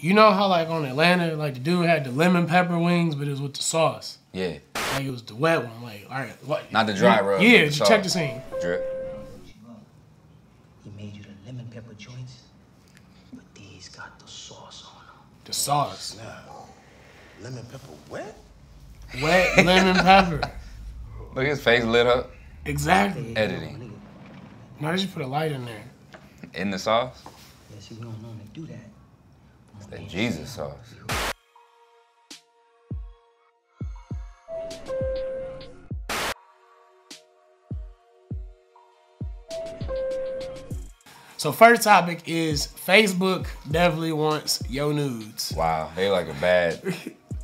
you know how like on Atlanta, like the dude had the lemon pepper wings, but it was with the sauce. Yeah. Like it was the wet one. Like, all right, what? Not the dry rub. Yeah, you check the scene. Drip. He made you the lemon pepper joints, but these got the sauce on them. The sauce. Now, lemon pepper wet. Wet lemon pepper. Look, his face lit up. Exactly. Editing. Why did you put a light in there? In the sauce? Yeah, see, we don't normally do that. It's that Jesus sauce. So first topic is Facebook definitely wants your nudes. Wow, they like a bad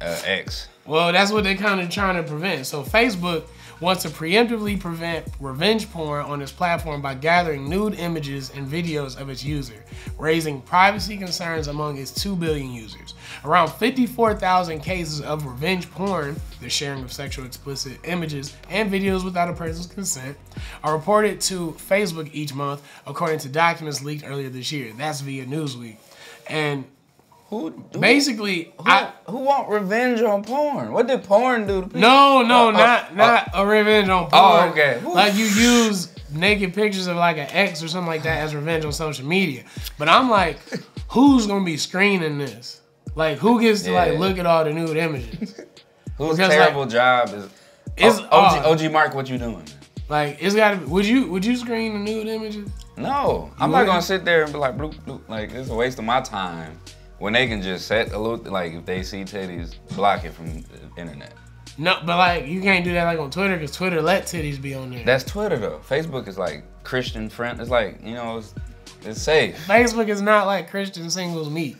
ex. Well, that's what they're kind of trying to prevent. So Facebook wants to preemptively prevent revenge porn on its platform by gathering nude images and videos of its user, raising privacy concerns among its 2 billion users. Around 54,000 cases of revenge porn, the sharing of sexual explicit images and videos without a person's consent, are reported to Facebook each month, according to documents leaked earlier this year. That's via Newsweek. And Who want revenge on porn? What did porn do to people? No, no, not a revenge on porn. Oh, okay. Like you use naked pictures of like an ex or something like that as revenge on social media. But I'm like, who's gonna be screening this? Like, who gets to like look at all the nude images? Whose terrible job is? It's OG Mark, what you doing? Like, it's gotta be. Would you screen the nude images? No, I'm not gonna sit there and be like, bloop, bloop, like it's a waste of my time. When they can just set a little, like if they see titties, block it from the internet. No, but like you can't do that like on Twitter because Twitter let titties be on there. That's Twitter though. Facebook is like Christian friend. It's like, you know, it's safe. Facebook is not like Christian singles meet.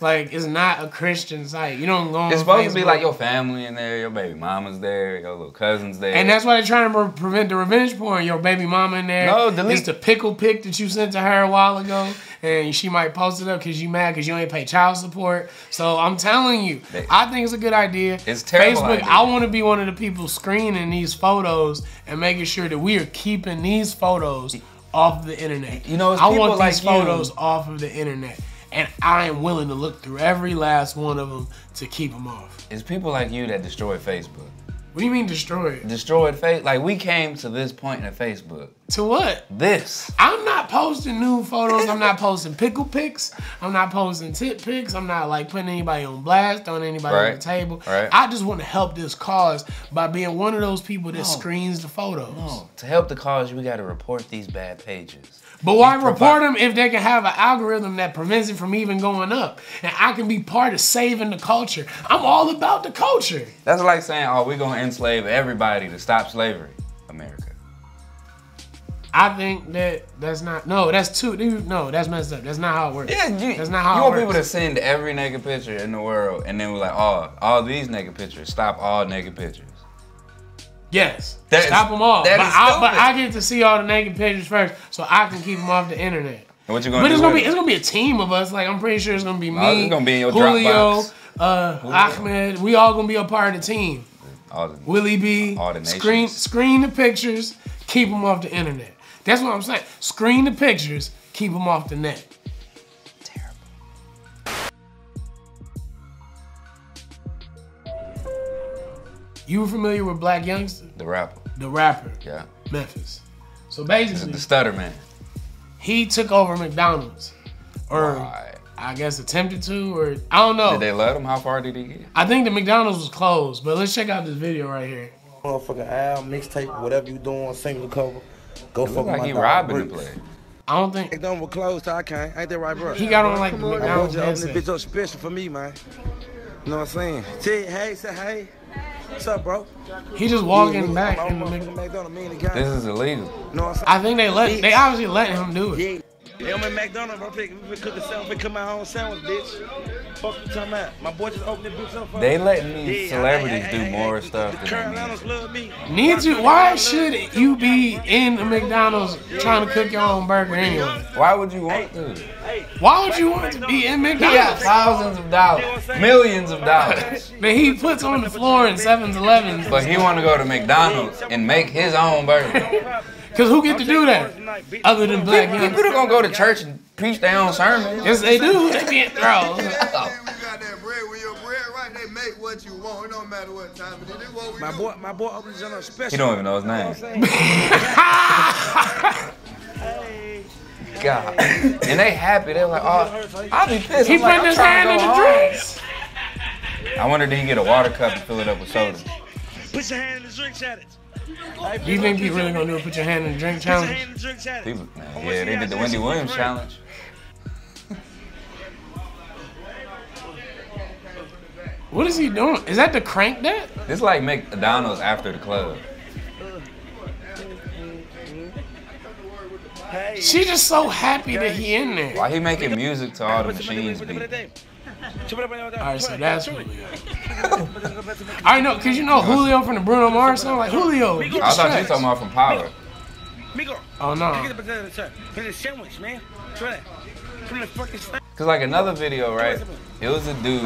Like it's not a Christian site. You don't go on It's supposed Facebook. To be like your family in there, your baby mama's there, your little cousin's there. And that's why they're trying to prevent the revenge porn. Your baby mama in there. No, delete. It's the pickle pic that you sent to her a while ago. And she might post it up because you mad because you ain't pay child support. So I'm telling you, I think it's a good idea. It's terrible. Facebook, idea. I want to be one of the people screening these photos and making sure that we are keeping these photos off the internet. You know, I want these photos off of the internet. And I am willing to look through every last one of them to keep them off. It's people like you that destroy Facebook. What do you mean destroyed? Destroyed Facebook. Like we came to this point in Facebook. To what? This. I'm not posting new photos. I'm not posting pickle pics. I'm not posting tit pics. I'm not like putting anybody on blast, throwing anybody on the table. Right. I just want to help this cause by being one of those people that screens the photos. No. To help the cause, we got to report these bad pages. But why report them if they can have an algorithm that prevents it from even going up? And I can be part of saving the culture. I'm all about the culture. That's like saying, oh, we're going to enslave everybody to stop slavery, America. I think that's not, no, that's too, no, that's messed up. That's not how it works. Yeah, that's not how it works. You want people to send every naked picture in the world and then we're like, oh, all these naked pictures, stop all naked pictures. Yes, stop them all. But I get to see all the naked pictures first, so I can keep them off the internet. And what you gonna do? But it's gonna be a team of us. Like I'm pretty sure it's gonna be me, it's gonna be in your Dropbox. Julio, Ahmed. We all gonna be a part of the team. Willie B. All the screen the pictures, keep them off the internet. That's what I'm saying. Screen the pictures, keep them off the net. You were familiar with Blac Youngsta? The rapper. The rapper. Yeah. Memphis. So basically, the stutter man. He took over McDonald's. Or I guess attempted to, or I don't know. Did they let him? How far did he get? I think the McDonald's was closed, but let's check out this video right here. Motherfucking album, mixtape, whatever you doing, single cover. Go fuck like he robbing the place. I don't think McDonald's was closed, so I can't. Ain't that right, bro? He got on like the McDonald's. I want you to open this bitch up special for me, man. You know what I'm saying? Say hey. What's up, bro? He just walking back in the McDonald's. This is illegal. I think they obviously let him do it. Yeah, I'm at McDonald's, bro. We cook a sandwich, cook my own sandwich, bitch. Fuck the time out. My boy just opened the boots up. They letting these celebrities do more stuff than they need to. Why should you be in a McDonald's trying to cook your own burger anyway? Why would you want to? Why would you want to be in McDonald's? He got thousands of dollars, millions of dollars. But he puts on the floor in 7-Elevens. But he want to go to McDonald's and make his own burger. Cause who get to do that other than Blac Youngsta? People don't go to church and preach their own sermons. Yes, they do. They be in throws. get what you want, no matter what time it is. What we my boy opens up a special. He don't even know his name. Hey. God. And they happy. They were like, oh, I'll be pissed. He put his hand in the drinks. I wonder, did he get a water cup and fill it up with soda? Put your hand in the drinks at it. You think people really gonna do a put your hand in the drink challenge? People, yeah, they did the Wendy Williams challenge. What is he doing? Is that the crank that? This like McDonald's after the club. She just so happy that he in there. Why he making music to all the machines beat? Alright, so that's Julio. I know, cause you know Julio from the Bruno Mars song, like Julio. I thought you were talking about from Power. Oh no. Cause like another video, right? It was a dude.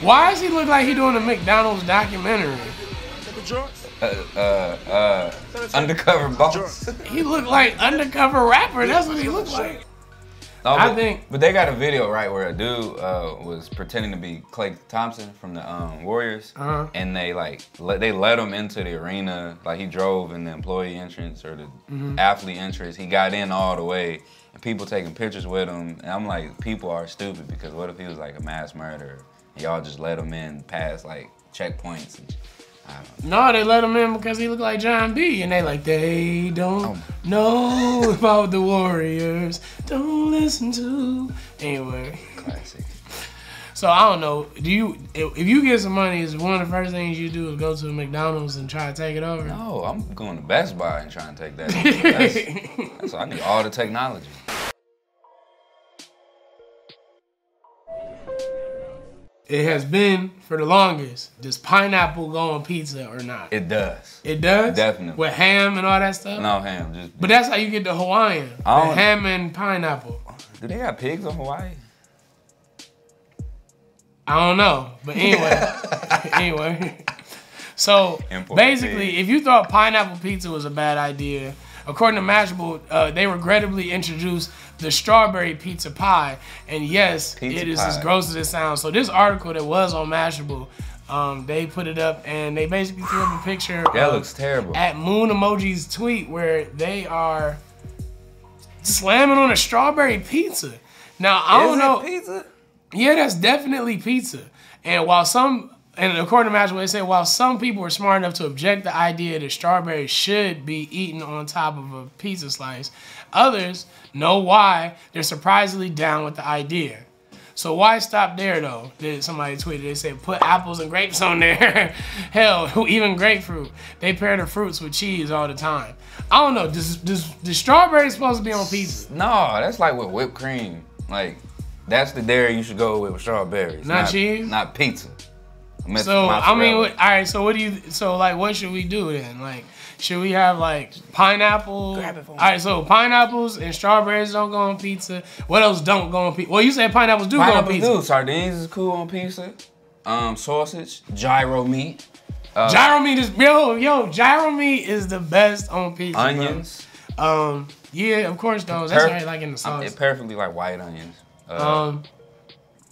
Why does he look like he doing a McDonald's documentary? Undercover boss. He looked like undercover rapper. That's what he looks like. No, but, I think, but they got a video right where a dude was pretending to be Klay Thompson from the Warriors, and they like let him into the arena. Like he drove in the employee entrance or the athlete entrance. He got in all the way, and people taking pictures with him. And I'm like, people are stupid because what if he was like a mass murderer? Y'all just let him in past like checkpoints. And I don't know. No, they let him in because he looked like John B, and they like they don't know about the Warriors. Don't listen to anyway. Classic. So I don't know. Do you? If you get some money, is one of the first things you do is go to McDonald's and try to take it over? No, I'm going to Best Buy and trying to take that. That's I need all the technology. It has been, for the longest, does pineapple go on pizza or not? It does. It does? Definitely. With ham and all that stuff? No ham. Just. But that's how you get the Hawaiian. The ham and pineapple. Do they got pigs on Hawaii? I don't know. But anyway. So, basically, if you thought pineapple pizza was a bad idea, according to Mashable, they regrettably introduced the strawberry pizza pie, and yes, it is as gross as it sounds. So this article that was on Mashable, they put it up, and they basically threw up a picture. That looks terrible. At Moon Emoji's tweet, where they are slamming on a strawberry pizza. Now I don't know. Is it pizza? Yeah, that's definitely pizza. And while some. And according to Mashable, they said, while some people were smart enough to object the idea that strawberries should be eaten on top of a pizza slice, others know why they're surprisingly down with the idea. So why stop there, though? Somebody tweeted, they said, put apples and grapes on there. Hell, even grapefruit. They pair the fruits with cheese all the time. I don't know. The strawberry is supposed to be on pizza. No, that's like with whipped cream. Like, that's the dairy you should go with strawberries. Not cheese? Not pizza. So I mean, all right. So what do you? So like, what should we do then? Like, should we have like pineapple? All right. So pineapples and strawberries don't go on pizza. What else don't go on pizza? Well, you said pineapples do go on pizza. Pineapples do. Sardines is cool on pizza. Sausage, gyro meat. Gyro meat is gyro meat is the best on pizza. Onions. Yeah, of course those. That's right, like in the sauce. It perfectly like white onions.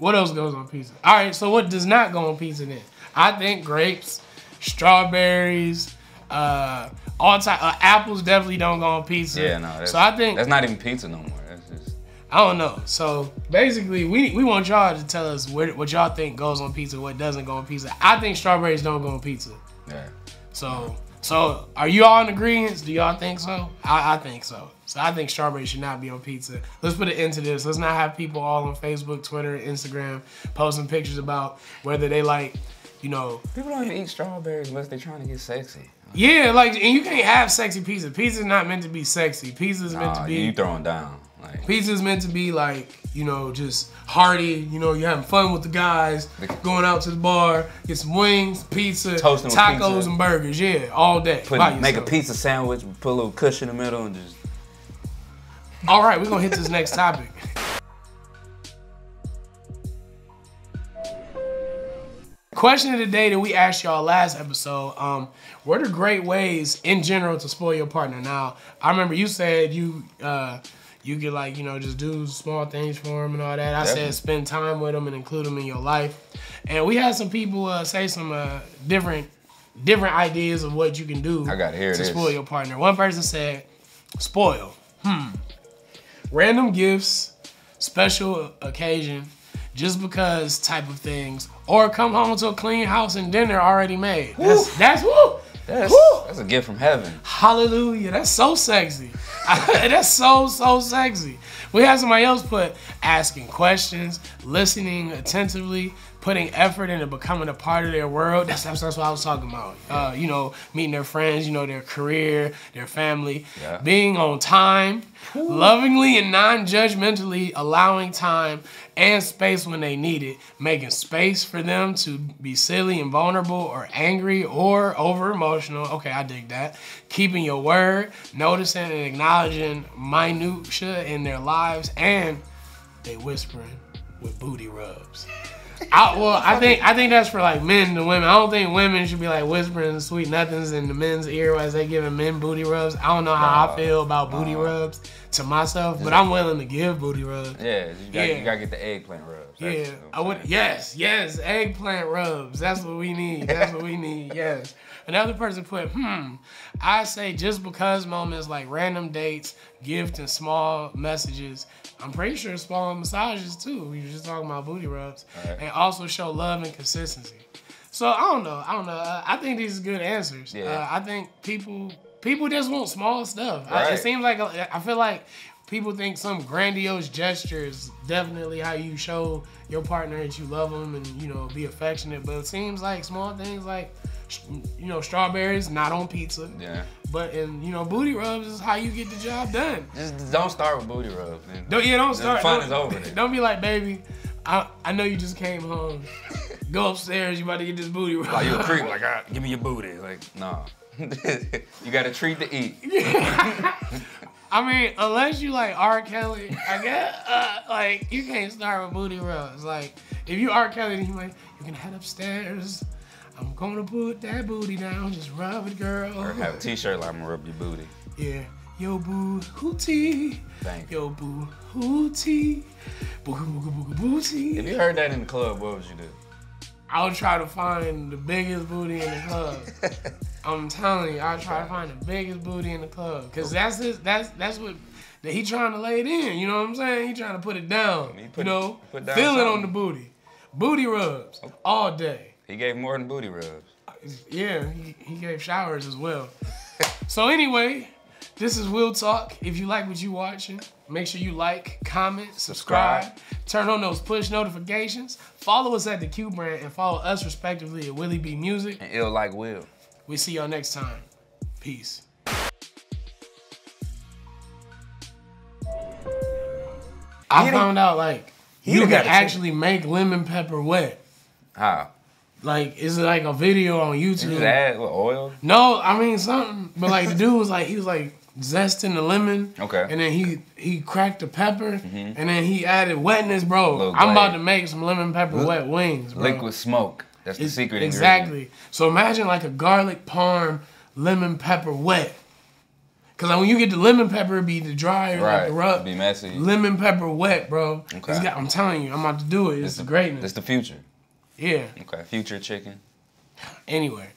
What else goes on pizza? All right, so what does not go on pizza then? I think grapes, strawberries, all type. Apples definitely don't go on pizza. Yeah, no. That's, so I think that's not even pizza no more. That's just. I don't know. So basically, we want y'all to tell us what y'all think goes on pizza, what doesn't go on pizza. I think strawberries don't go on pizza. Yeah. So are you all in agreement? Do y'all think so? I think so. So I think strawberries should not be on pizza. Let's put an end to this. Let's not have people all on Facebook, Twitter, Instagram posting pictures about whether they like, you know. People don't even eat strawberries unless they're trying to get sexy. Yeah, like, and you can't have sexy pizza. Pizza's not meant to be sexy. Pizza's meant to be. You throwing down. Like, pizza's meant to be like, you know, just hearty. You know, you're having fun with the guys, going out to the bar, get some wings, pizza, toasting tacos, pizza. And burgers. Yeah, all day. Make a pizza sandwich, put a little cushion in the middle, and just. All right, we're gonna hit this next topic. Question of the day that we asked y'all last episode, what are great ways in general to spoil your partner? Now, I remember you said you you could, like, you know, just do small things for them and all that. I said spend time with them and include them in your life. And we had some people say some different ideas of what you can do to spoil your partner. One person said, spoil. Random gifts, special occasion, just because type of things, or come home to a clean house and dinner already made. That's a gift from heaven. Hallelujah. That's so sexy. That's so sexy. We had somebody else put asking questions, listening attentively, putting effort into becoming a part of their world. That's what I was talking about. You know, meeting their friends, you know, their career, their family, being on time, lovingly and non-judgmentally allowing time and space when they need it, making space for them to be silly and vulnerable or angry or over-emotional. Okay, I dig that. Keeping your word, noticing and acknowledging minutia in their lives, and they whispering with booty rubs. I think that's for like men to women. I don't think women should be like whispering sweet nothings in the men's ear as they giving men booty rubs. I don't know how I feel about booty rubs to myself, but I'm willing to give booty rubs. You gotta get the eggplant rubs. Yes, eggplant rubs. That's what we need. That's what we need. Yes. Another person put, I say just because moments like random dates, gifts, and small messages. I'm pretty sure small massages too. We were just talking about booty rubs. And also show love and consistency. So I don't know. I think these are good answers. I think people just want small stuff. It seems like, I feel like people think some grandiose gesture is definitely how you show your partner that you love them and, you know, be affectionate. But it seems like small things like, you know, strawberries, not on pizza. But, and you know, booty rubs is how you get the job done. Just don't start with booty rubs, man. Don't start. The fun is over there. Don't be like, baby, I know you just came home. Go upstairs, you about to get this booty rub. Oh, you a creep, like, give me your booty. Like, no. You got a treat to eat. I mean, unless you like R. Kelly, I guess, like, you can't start with booty rubs. Like, if you R. Kelly, then you like, you can head upstairs. I'm gonna put that booty down, just rub it, girl. Or have a t-shirt like, I'm gonna rub your booty. Yeah. Yo boo hootie. Thank you. Yo boo hootie. Boo boo boo booty. If you heard that in the club, what would you do? I would try to find the biggest booty in the club. I'm telling you, I would try to find the biggest booty in the club. Cause that's what he trying to lay it in, you know what I'm saying? He trying to put it down. Put down feel something. It on the booty. Booty rubs all day. He gave more than booty rubs. Yeah, he gave showers as well. So anyway, this is Will Talk. If you like what you watching, make sure you like, comment, subscribe, turn on those push notifications, follow us at the Q Brand, and follow us respectively at Willie B Music. And Ill Like Will. We see y'all next time. Peace. I found out, like, you can actually make lemon pepper wet. How? Like, it's like a video on YouTube. Just add what, oil? No, I mean something. But like the dude was like, he was like zesting the lemon. Okay. And then he cracked the pepper. And then he added wetness, bro. I'm about to make some lemon pepper wet wings, bro. Liquid smoke. That's the secret ingredient. Exactly. So imagine like a garlic parm lemon pepper wet. Cause like when you get the lemon pepper, it be the dry or like the rub. Be messy. Lemon pepper wet, bro. Okay. I'm telling you, I'm about to do it. It's the greatness. It's the future. Yeah. Okay. Future chicken. Anyway.